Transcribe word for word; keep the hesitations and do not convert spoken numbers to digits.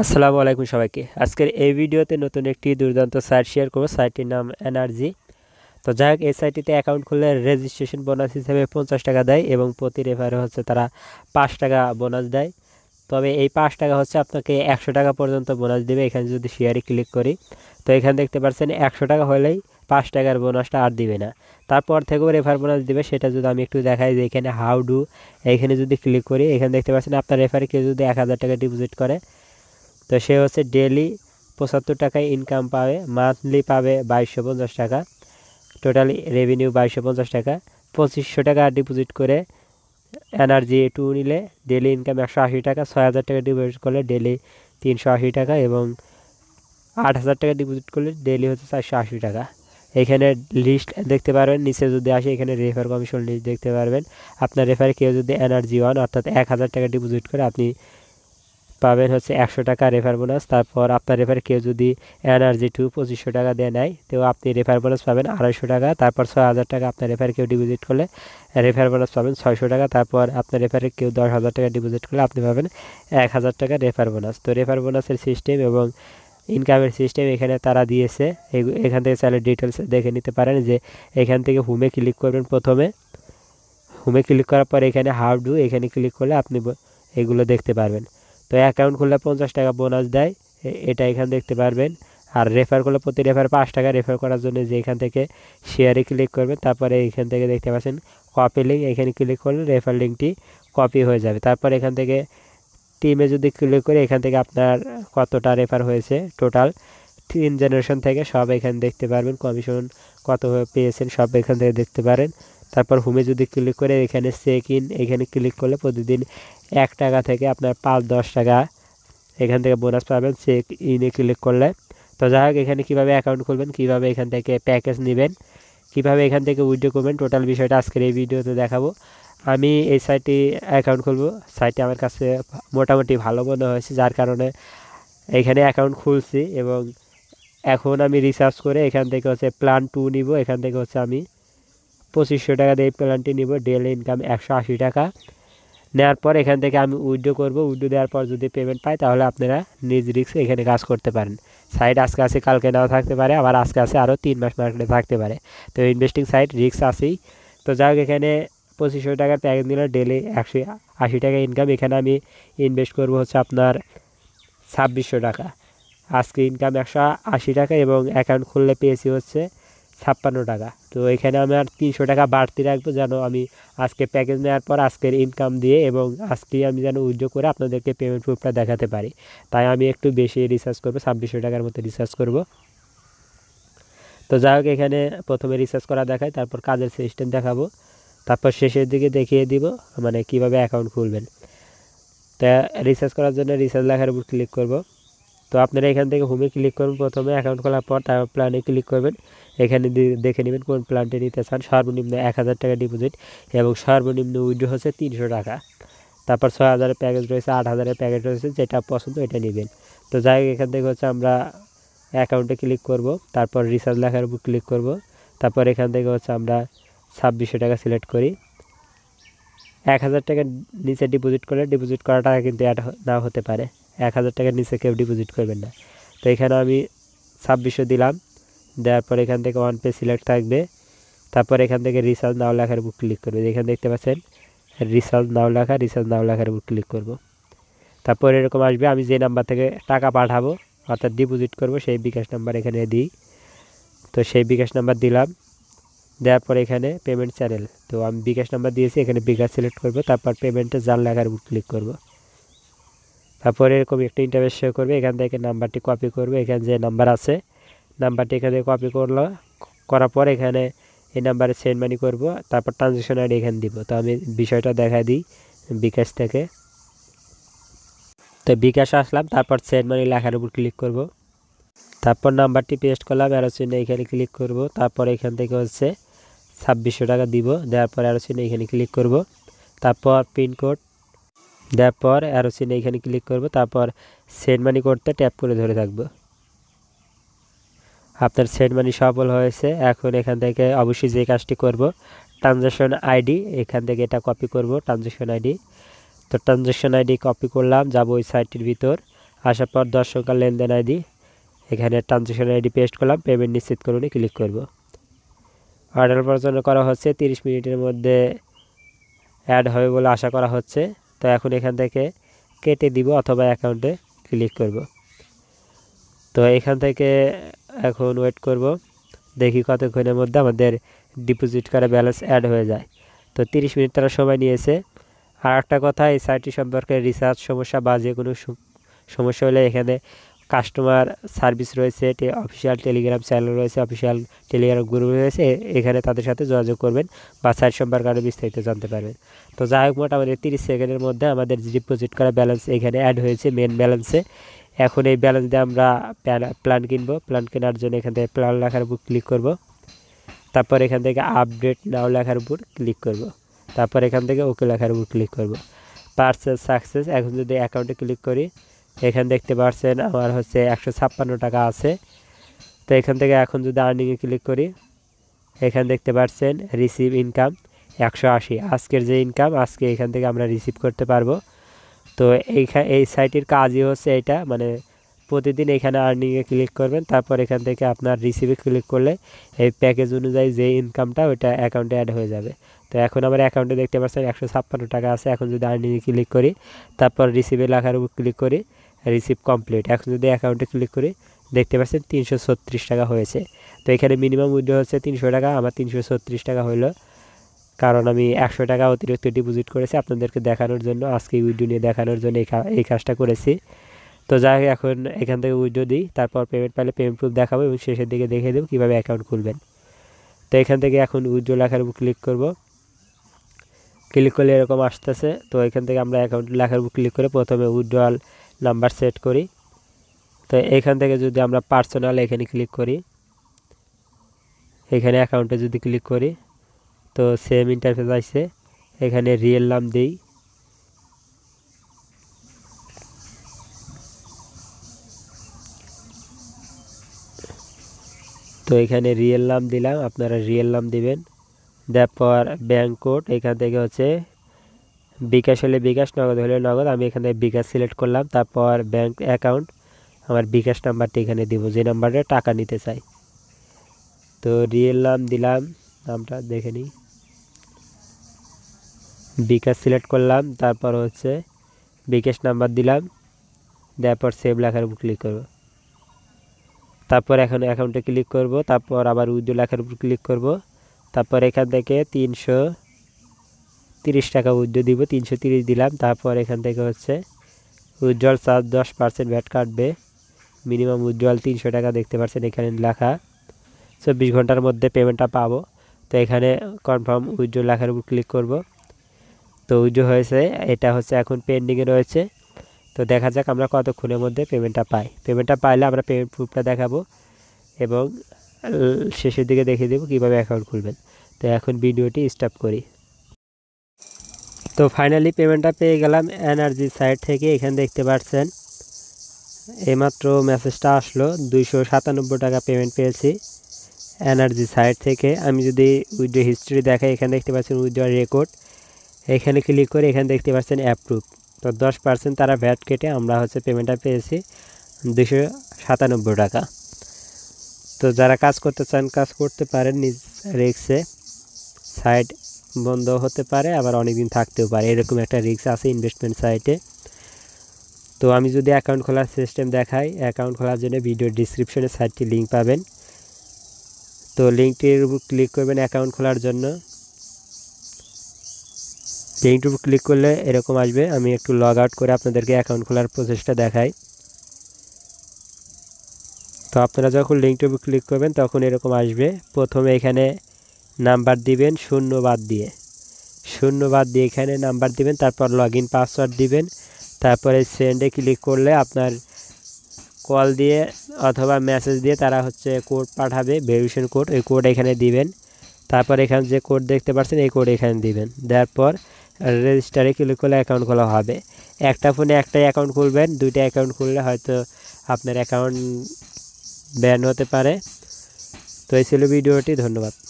আসসালামু আলাইকুম সবাইকে। আজকের এই ভিডিওতে নতুন একটি দুর্দান্ত সাইট শেয়ার করব। সাইটটির নাম এনার্জি। তো যাই হোক, এই সাইটটিতে অ্যাকাউন্ট খুললে রেজিস্ট্রেশন বোনাস হিসেবে পঞ্চাশ টাকা দেয় এবং প্রতি রেফারে হচ্ছে তারা পাঁচ টাকা বোনাস দেয়। তবে এই পাঁচ টাকা হচ্ছে আপনাকে একশো টাকা পর্যন্ত বোনাস দেবে। এখানে যদি শেয়ারে ক্লিক করি তো এখানে দেখতে পাচ্ছেন একশো টাকা হলেই পাঁচ টাকার বোনাসটা আর দিবে না, তারপর থেকেও রেফার বোনাস দিবে। সেটা যদি আমি একটু দেখাই যে এখানে হাউ ডু, এখানে যদি ক্লিক করি এখানে দেখতে পাচ্ছেন আপনার রেফারে কেউ যদি এক হাজার টাকা ডিপোজিট করে তো সে হচ্ছে ডেলি পঁচাত্তর টাকায় ইনকাম পাবে, মান্থলি পাবে বাইশশো পঞ্চাশ টাকা, টোটালি রেভিনিউ বাইশশো পঞ্চাশ টাকা। পঁচিশশো টাকা ডিপোজিট করে এনার্জি টু নিলে ডেলি ইনকাম একশো আশি টাকা, ছয় হাজার টাকা ডিপোজিট করলে ডেলি তিনশো আশি টাকা এবং আট হাজার টাকা ডিপোজিট করলে ডেলি হচ্ছে চারশো আশি টাকা। এখানে লিস্ট দেখতে পারবেন, নিচে যদি আসে এখানে রেফার কমিশন লিস্ট দেখতে পারবেন। আপনার রেফার কেউ যদি এনার্জি ওয়ান অর্থাৎ এক হাজার টাকা ডিপোজিট করে আপনি পাবেন হচ্ছে একশো টাকা রেফার বোনাস। তারপর আপনার রেফার কেউ যদি এনার্জি টু পঁচিশশো টাকা দেয় নেয় তো আপনি রেফার বোনাস পাবেন আড়াইশো টাকা। তারপর ছয় হাজার টাকা আপনার রেফার কেউ ডিপোজিট করলে রেফার বোনাস পাবেন ছয়শো টাকা। তারপর আপনার রেফারে কেউ দশ হাজার টাকা ডিপোজিট করলে আপনি পাবেন এক হাজার টাকা রেফার বোনাস। তো রেফার বোনাসের সিস্টেম এবং ইনকামের সিস্টেম এখানে তারা দিয়েছে। এখান থেকে চাইলে ডিটেলস দেখে নিতে পারেন। যে এখান থেকে হোমে ক্লিক করবেন, প্রথমে হোমে ক্লিক করার পর এখানে হাউ ডু এখানে ক্লিক করলে আপনি এগুলো দেখতে পারবেন। তো অ্যাকাউন্ট খুললে পঞ্চাশ টাকা বোনাস দেয়, এটা এখানে দেখতে পারবেন। আর রেফার করলে প্রতি রেফার পাঁচ টাকা। রেফার করার জন্য যে এখান থেকে শেয়ারে ক্লিক করবেন, তারপরে এখান থেকে দেখতে পাচ্ছেন কপি লিঙ্ক, এখানে ক্লিক করলে রেফার লিঙ্কটি কপি হয়ে যাবে। তারপর এখান থেকে টিমে যদি ক্লিক করে এখান থেকে আপনার কতটা রেফার হয়েছে টোটাল তিন জেনারেশন থেকে সব এখানে দেখতে পারবেন, কমিশন কত পেয়েছেন সব এখান থেকে দেখতে পারেন। তারপর হোমে যদি ক্লিক করে এখানে চেক ইন এখানে ক্লিক করলে প্রতিদিন এক টাকা থেকে আপনার পাঁচ দশ টাকা এখান থেকে বোনাস পাবেন চেক ইনে ক্লিক করলে। তো যাই হোক, এখানে কীভাবে অ্যাকাউন্ট খুলবেন, কীভাবে এখান থেকে প্যাকেজ নেবেন, কীভাবে এখান থেকে উইথড্র করবেন, টোটাল বিষয়টা আজকের এই ভিডিওতে দেখাবো। আমি এই সাইটটি অ্যাকাউন্ট খুলব। সাইটটি আমার কাছে মোটামুটি ভালো মনে হয়েছে, যার কারণে এখানে অ্যাকাউন্ট খুলছি। এবং এখন আমি রিসার্চ করে এখান থেকে হচ্ছে প্ল্যান টু নিব। এখান থেকে হচ্ছে আমি পঁচিশশো টাকা দিয়ে প্ল্যানটি নিব, ডেলি ইনকাম একশো আশি টাকা। নেওয়ার পর এখান থেকে আমি উইথড্র করব। উইথড্র দেওয়ার পর যদি পেমেন্ট পাই তাহলে আপনারা নিজ রিস্কে এখানে কাজ করতে পারেন। সাইট আজকে আছে কালকে নাও থাকতে পারে, আবার আজকে আছে আরও তিন মাস মার্কেটে থাকতে পারে। তো ইনভেস্টিং সাইট রিস্ক আছেই। তো যাই হোক, এখানে পঁচিশশো টাকার প্যাকেজ নিলে ডেলি একশো আশি টাকা ইনকাম। এখানে আমি ইনভেস্ট করব হচ্ছে আপনার ছাব্বিশশো টাকা। আজকে ইনকাম একশো আশি টাকা এবং অ্যাকাউন্ট খুললে পেয়েছি হচ্ছে ছাপ্পান্ন টাকা। তো এখানে আমার তিনশো টাকা বাড়তি রাখবো, যেন আমি আজকে প্যাকেজ নেওয়ার পর আজকের ইনকাম দিয়ে এবং আজকে আমি যেন উদ্যোগ করে আপনাদেরকে পেমেন্ট প্রুফটা দেখাতে পারি। তাই আমি একটু বেশি রিসার্চ করবো, ছাব্বিশশো টাকার মতো রিসার্চ করব। তো যাই হোক, এখানে প্রথমে রিসার্চ করা দেখায়, তারপর কাজের সিস্টেম দেখাবো, তারপর শেষের দিকে দেখিয়ে দিব মানে কিভাবে অ্যাকাউন্ট খুলবেন। তা রিসার্চ করার জন্য রিসার্চ লেখার উপর ক্লিক করব। তো আপনারা এখান থেকে হোমে ক্লিক করবেন, প্রথমে অ্যাকাউন্ট খোলার পর তারপর প্ল্যানে ক্লিক করবেন। এখানে দেখে নেবেন কোন প্ল্যানটি নিতে চান। সর্বনিম্ন এক হাজার টাকা ডিপোজিট এবং সর্বনিম্ন উইথড্র হচ্ছে তিনশো টাকা। তারপর ছয় হাজারের প্যাকেজ রয়েছে, আট হাজারের প্যাকেজ রয়েছে, যেটা পছন্দ এটা নেবেন। তো যাই হোক, এখান থেকে হচ্ছে আমরা অ্যাকাউন্টে ক্লিক করব, তারপর রিচার্জ লেখার উপর ক্লিক করব। তারপর এখান থেকে হচ্ছে আমরা ছাব্বিশশো টাকা সিলেক্ট করি। এক হাজার টাকার নিচে ডিপোজিট করলে ডিপোজিট করা টাকা কিন্তু অ্যাড না হতে পারে, এক হাজার টাকার নিচে কেউ ডিপোজিট করবেন না। তো এখানে আমি ছাব্বিশশো দিলাম, দেওয়ার পর এখান থেকে ওয়ান পে সিলেক্ট থাকবে। তারপর এখান থেকে রিচার্জ নাও লেখার উপর ক্লিক করবে। এখানে দেখতে পাচ্ছেন রিচার্জ নাও লেখা, রিচার্জ নাও লেখার উপর ক্লিক করব। তারপর এরকম আসবে, আমি যে নাম্বার থেকে টাকা পাঠাবো অর্থাৎ ডিপোজিট করব সেই বিকাশ নাম্বার এখানে দিই। তো সেই বিকাশ নাম্বার দিলাম, দেওয়ার পর এখানে পেমেন্ট চ্যানেল, তো আমি বিকাশ নাম্বার দিয়েছি এখানে বিকাশ সিলেক্ট করব। তারপর পেমেন্টে জাল লেখার উপর ক্লিক করব। তারপরে এরকম একটা ইন্টারভেস শেয়ার করবে, এখান থেকে নাম্বারটি কপি করবে। এখানে যে নাম্বার আছে নাম্বারটি এখান থেকে কপি করলো, করার পর এখানে এই নাম্বারে সেন্ড মানি করব। তারপর ট্রানজ্যাকশন আইডি এখানে দিব। তো আমি বিষয়টা দেখা দিই বিকাশ থেকে। তো বিকাশ আসলাম, তারপর সেন্ড মানি লেখার উপর ক্লিক করব। তারপর নাম্বারটি পেস্ট করলাম, অ্যারো চিহ্ন এখানে ক্লিক করব। তারপর এখান থেকে হচ্ছে ছাব্বিশশো টাকা দিব, দেওয়ার পর অ্যারো চিহ্ন এখানে ক্লিক করব। তারপর পিনকোড দেওয়ার পর অ্যারো চিহ্ন এখানে ক্লিক করব। তারপর সেন্ড মানি করতে ট্যাপ করে ধরে থাকব। আপনার সেন্ড মানি সফল হয়েছে। এখন এখান থেকে অবশ্যই যে কাজটি করব ট্রানজ্যাকশন আইডি, এখান থেকে এটা কপি করব ট্রানজ্যাকশন আইডি। তো ট্রানজ্যাকশন আইডি কপি করলাম, যাব ওই সাইটটির ভিতর। आसार पर दस संख्या लेनदेन आईडी एखे ट्रांजेक्शन आईडी पेस्ट कर पेमेंट निश्चित करूने क्लिक करब। अर्डर प्रचार करा होच्छे तीस मिनटर मध्य एड होबे बोले आशा करा होच्छे। तो एखन एखान थेके केटे दिब अथवा अकाउंटे क्लिक करब। तो एखान थेके एखन वेट करब, देखी कतक्षणेर मध्य आमादेर डिपोजिट करा बैलेंस एड हो जाए। तो तीस मिनट तारा समय नियेछे। আর একটা কথা, এই সাইটটি সম্পর্কে রিসার্চ সমস্যা বা যে কোনো সমস্যা হলে এখানে কাস্টমার সার্ভিস রয়েছে, অফিসিয়াল টেলিগ্রাম চ্যানেল রয়েছে, অফিসিয়াল টেলিগ্রাম গ্রুপ রয়েছে, এখানে তাদের সাথে যোগাযোগ করবেন বা সাইট সম্পর্কে আরও বিস্তারিত জানতে পারবেন। তো যাই হোক, মোটামুটি তিরিশ সেকেন্ডের মধ্যে আমাদের ডিপোজিট করা ব্যালেন্স এখানে অ্যাড হয়েছে মেন ব্যালেন্সে। এখন এই ব্যালেন্স দিয়ে আমরা প্ল্যান কিনবো। প্ল্যান কেনার জন্য এখান থেকে প্ল্যান লেখার উপর ক্লিক করব, তারপর এখান থেকে আপডেট নাও লেখার উপর ক্লিক করব, তারপর এখান থেকে ওকে লেখার উপর ক্লিক করব। Purchase success. এখন যদি অ্যাকাউন্টে ক্লিক করি, এখানে দেখতে পাচ্ছেন আমার হচ্ছে একশো ছাপ্পান্ন টাকা আছে। তো এখান থেকে এখন যদি আর্নিংয়ে ক্লিক করি, এখানে দেখতে পাচ্ছেন রিসিভ ইনকাম একশো আশি। আজকের যে ইনকাম আজকে এখান থেকে আমরা রিসিভ করতে পারবো। তো এইখানে এই সাইটের কাজই হচ্ছে এটা, মানে প্রতিদিন এখানে আর্নিংয়ে ক্লিক করবেন, তারপর এখান থেকে আপনার রিসিভে ক্লিক করলে এই প্যাকেজ অনুযায়ী যে ইনকামটা ওইটা অ্যাকাউন্টে অ্যাড হয়ে যাবে। তো এখন আমার অ্যাকাউন্টে দেখতে পাচ্ছেন একশো ছাপ্পান্ন টাকা আছে। এখন যদি আর্নিংয়ে ক্লিক করি, তারপর রিসিভে লেখার উপর ক্লিক করি, রিসিভ কমপ্লিট। এখন যদি অ্যাকাউন্টে ক্লিক করি, দেখতে পাচ্ছেন তিনশো ছত্রিশ টাকা হয়েছে। তো এখানে মিনিমাম উইথড্র হচ্ছে তিনশো টাকা, আমার তিনশো ছত্রিশ টাকা হলো, কারণ আমি একশো টাকা অতিরিক্ত ডিপোজিট করেছি আপনাদেরকে দেখানোর জন্য, আজকে উইথড্র নিয়ে দেখানোর জন্য এই কাজটা করেছি। তো যাই এখন এখান থেকে উইথড্র দিই, তারপর পেমেন্ট পাইলে পেমেন্ট প্রুফ দেখাবো এবং শেষের দিকে দেখিয়ে দেবো কীভাবে অ্যাকাউন্ট খুলবেন। তো এখান থেকে এখন উইথড্র লেখার উপর ক্লিক করব, ক্লিক করলে এরকম আসতেছে। তো এখান থেকে আমরা অ্যাকাউন্ট লেখার উপর ক্লিক করে প্রথমে উইথড্রল নাম্বার সেট করি। তো এখান থেকে যদি আমরা পার্সোনাল এখানে ক্লিক করি, এখানে অ্যাকাউন্টে যদি ক্লিক করি, তো সেম ইন্টারফেস আসছে। এখানে রিয়েল নাম দিই, তো এখানে রিয়েল নাম দিলাম, আপনারা রিয়েল নাম দিবেন। দেওয়ার পর ব্যাঙ্ক কোড এখান থেকে হচ্ছে বিকাশ হলে বিকাশ, নগদ হলে নগদ। আমি এখান থেকে বিকাশ সিলেক্ট করলাম, তারপর ব্যাঙ্ক অ্যাকাউন্ট আমার বিকাশ নাম্বারটা এখানে দিব, যে নাম্বারে টাকা নিতে চাই। তো রিয়েল নাম দিলাম, নামটা দেখে নিই, বিকাশ সিলেক্ট করলাম, তারপর হচ্ছে বিকাশ নাম্বার দিলাম, দেওয়ার পর সেভ লেখার উপর ক্লিক করব, তারপর এখন অ্যাকাউন্টে ক্লিক করব, তারপর আবার উইথড্র লেখার উপর ক্লিক করব, তারপর এখান থেকে তিনশো তিরিশ টাকা উইথড্র দিব, তিনশো তিরিশ দিলাম। তারপর এখান থেকে হচ্ছে উইথড্রল চার্জ দশ পার্সেন্ট ভ্যাট কাটবে, মিনিমাম উইথড্রল তিনশো টাকা দেখতে পাচ্ছেন এখানে লেখা। চব্বিশ ঘন্টার মধ্যে পেমেন্টটা পাবো। তো এখানে কনফার্ম উইথড্র লেখার উপর ক্লিক করব। তো উইথড্র হয়েছে, এটা হচ্ছে এখন পেন্ডিংয়ে রয়েছে। তো দেখা যাক আমরা কতক্ষণের মধ্যে পেমেন্টটা পাই। পেমেন্টটা পাইলে আমরা পেমেন্ট প্রুফটা দেখাবো এবং শেষের দিকে দেখিয়ে দেবো কীভাবে অ্যাকাউন্ট খুলবেন। তো এখন ভিডিওটি স্টপ করি। তো ফাইনালি পেমেন্টটা পেয়ে গেলাম এনার্জি সাইট থেকে। এখানে দেখতে পাচ্ছেন এইমাত্র মেসেজটা আসলো, দুইশো সাতানব্বই টাকা পেমেন্ট পেয়েছি এনার্জি সাইট থেকে। আমি যদি উইথড্র হিস্ট্রি দেখাই, এখানে দেখতে পাচ্ছেন উইথড্র রেকর্ড, এখানে ক্লিক করে এখানে দেখতে পাচ্ছেন অ্যাপ্রুভ। তো দশ পার্সেন্ট তারা ভ্যাট কেটে আমরা হচ্ছে পেমেন্টটা পেয়েছি দুশো সাতানব্বই টাকা। তো যারা কাজ করতে চান কাজ করতে পারেন নিজ রিস্কে, সাইট বন্ধ হতে পারে আবার অনেক দিন থাকতেও পারে, এরকম একটা রিস্ক আছে ইনভেস্টমেন্ট সাইটে। তো আমি যদি অ্যাকাউন্ট খোলার সিস্টেম দেখাই, অ্যাকাউন্ট খোলার জন্য ভিডিও ডিসক্রিপশনে সাইটটি লিঙ্ক পাবেন। তো লিঙ্কটির উপর ক্লিক করবেন অ্যাকাউন্ট খোলার জন্য। লিঙ্কটির উপর ক্লিক করলে এরকম আসবে। আমি একটু লগ আউট করে আপনাদেরকে অ্যাকাউন্ট খোলার প্রসেসটা দেখাই। তো আপনারা যখন লিঙ্কটির উপর ক্লিক করবেন তখন এরকম আসবে। প্রথমে এখানে নাম্বার দিবেন শূন্য বাদ দিয়ে, শূন্য বাদ দিয়ে এখানে নাম্বার দিবেন, তারপর লগ ইন পাসওয়ার্ড দিবেন, তারপরে সেন্ডে ক্লিক করলে আপনার কল দিয়ে অথবা মেসেজ দিয়ে তারা হচ্ছে কোড পাঠাবে, ভেরিফিকেশন কোড, ওই কোড এখানে দিবেন। তারপর এখানে যে কোড দেখতে পাচ্ছেন এই কোড এখানে দিবেন, দেওয়ার পর রেজিস্টারে ক্লিক করলে অ্যাকাউন্ট খোলা হবে। একটা ফোনে একটাই অ্যাকাউন্ট খুলবেন, দুইটা অ্যাকাউন্ট খুললে হয়তো আপনার অ্যাকাউন্ট ব্যান হতে পারে। তো এই ছিল ভিডিওটি, ধন্যবাদ।